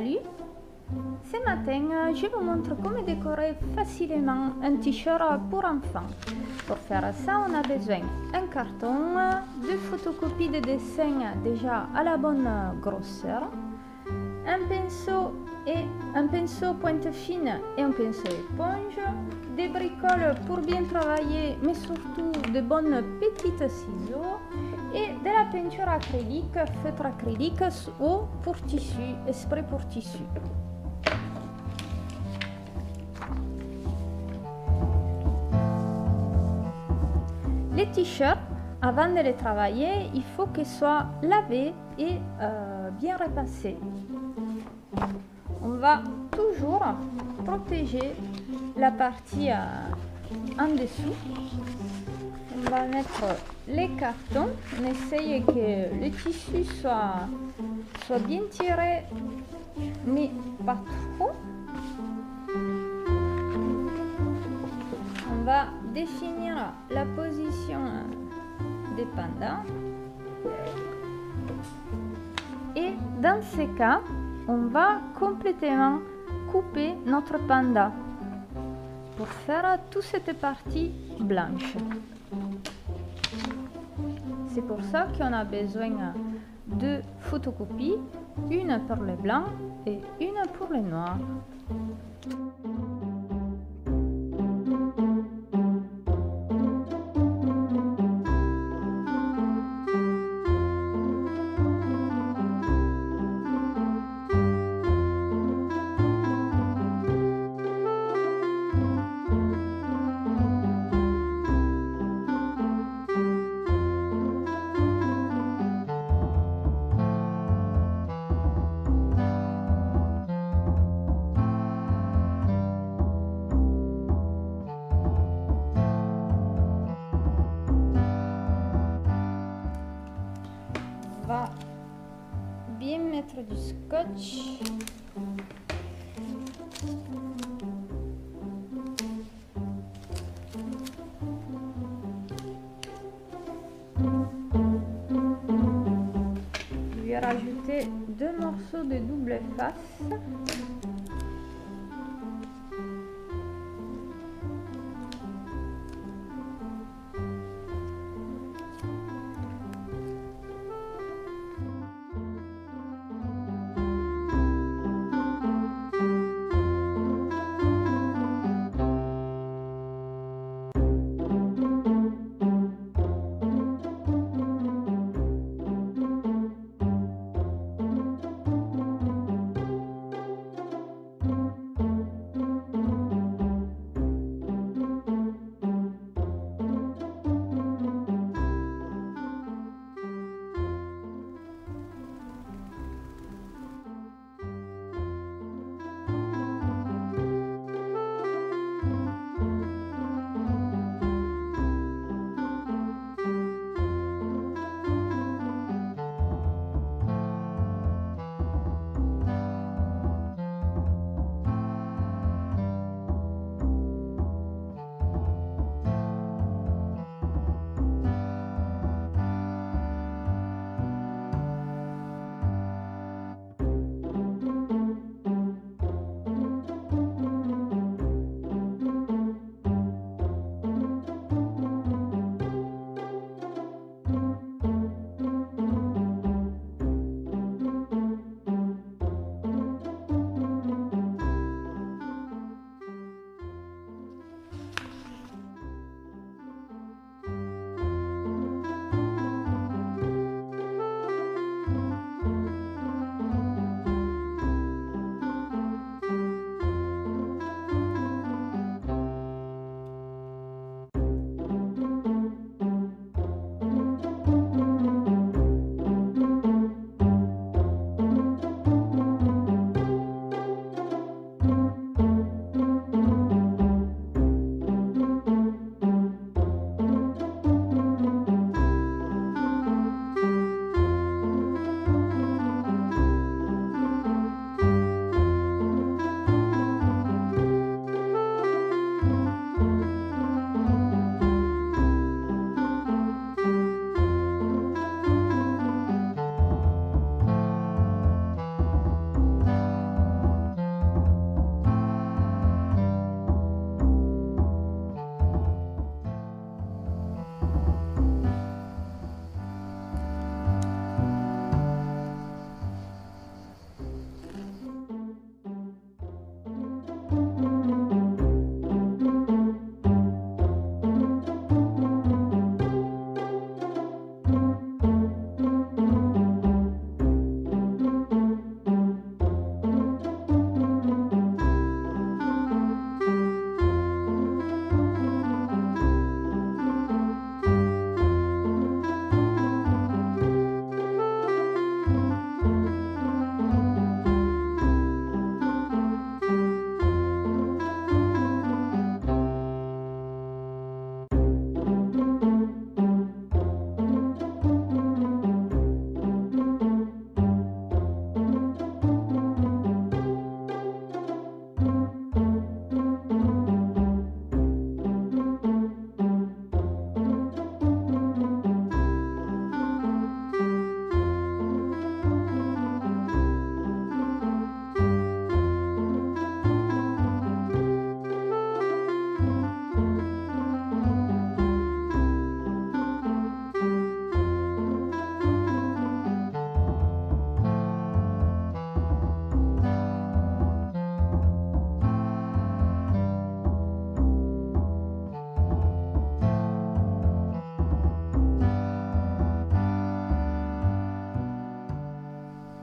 Salut! Ce matin, je vous montre comment décorer facilement un t-shirt pour enfants. Pour faire ça, on a besoin d'un carton, deux photocopies de dessins déjà à la bonne grosseur, un pinceau pointe fine et un pinceau éponge, des bricoles pour bien travailler, mais surtout de bonnes petites ciseaux et de la peinture acrylique, feutre acrylique ou pour tissu, spray pour tissu. Les t-shirts, avant de les travailler, il faut qu'ils soient lavés et bien repassés. On va toujours protéger la partie en dessous. On va mettre les cartons, on essaye que le tissu soit bien tiré, mais pas trop. On va définir la position des pendants. Et dans ces cas, on va complètement couper notre pendant pour faire toute cette partie blanche. C'est pour ça qu'on a besoin de photocopies, une pour le blanc et une pour le noir. On va bien mettre du scotch. Je vais rajouter deux morceaux de double face.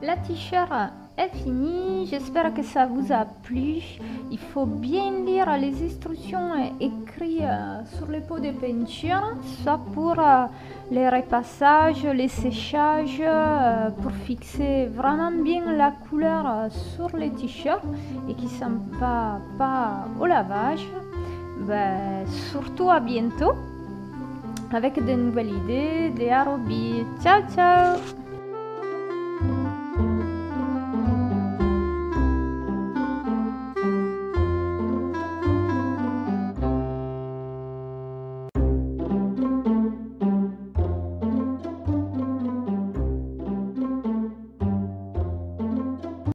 la t-shirt est finie, j'espère que ça vous a plu. Il faut bien lire les instructions écrites sur le pot de peinture, soit pour les repassages, les séchages, pour fixer vraiment bien la couleur sur les t-shirts et qui ne s'en va pas au lavage. Ben, surtout à bientôt avec de nouvelles idées, des harobies. Ciao ciao.